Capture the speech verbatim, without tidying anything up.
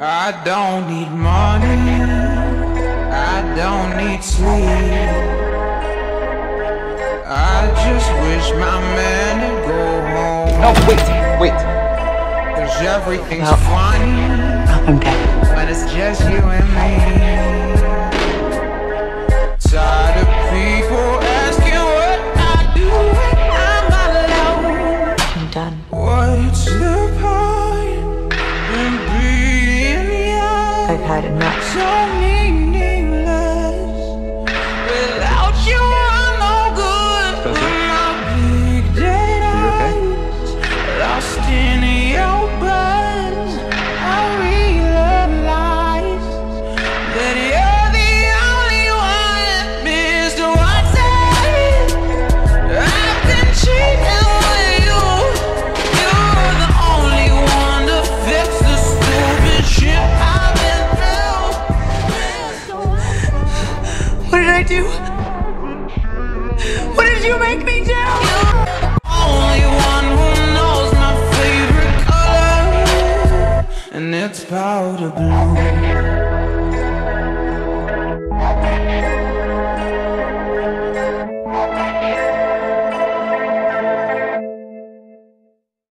I don't need money, I don't need sleep, I just wish my man would go home. No, wait, wait. Cause everything's no. Funny. I'm dead. But it's just you and me. Tired of people asking what I do when I'm alone. I'm done. What's the point in being young? I've had enough. So meaningless. Without you, I'm no good. For my big dead eyes, lost in your buds, I realize that you're the only one, Mister Watson. I've been cheating with you. You're the only one to fix the stupid shit I've been through. What did I do? What did you make me do? You're the only one who knows. And it's powder blue.